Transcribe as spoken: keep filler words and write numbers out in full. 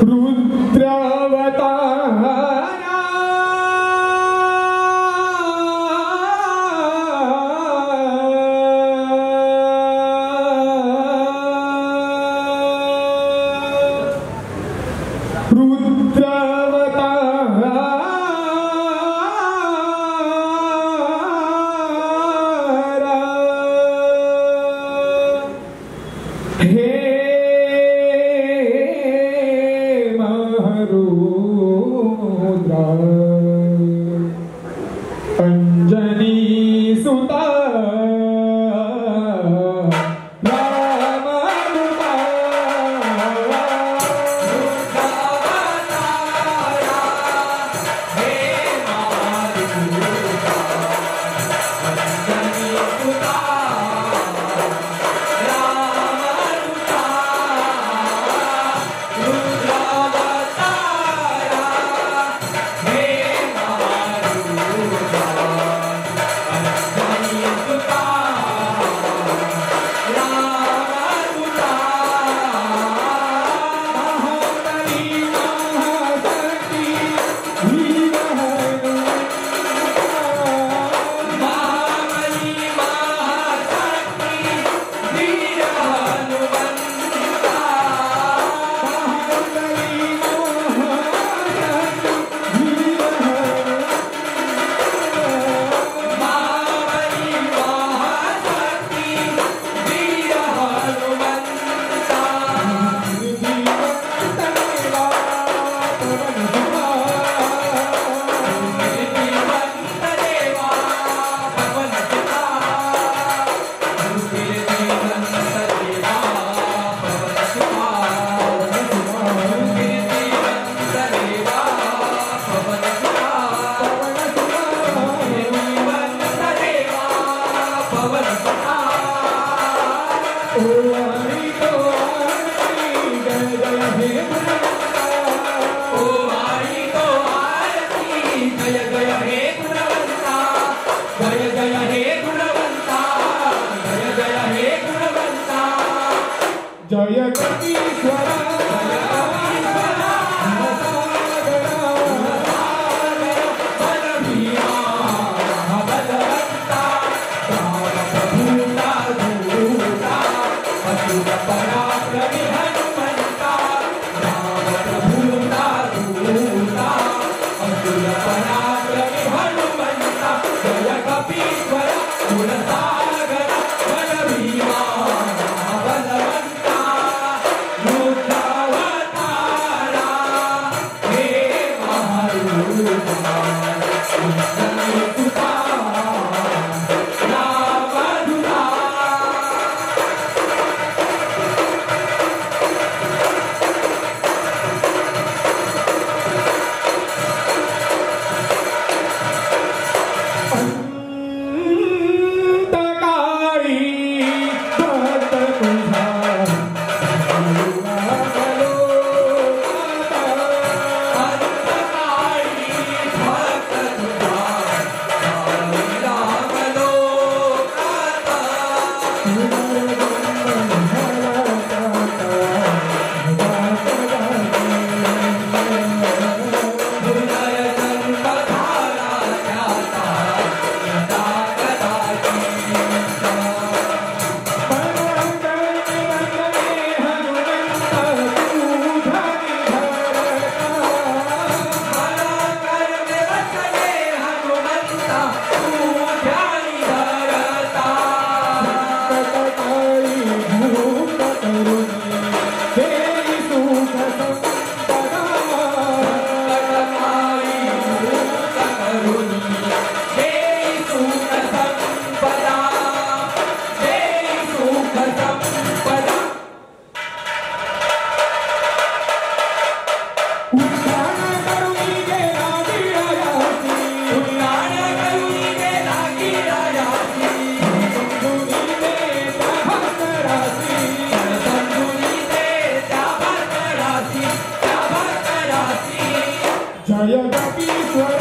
يا ربي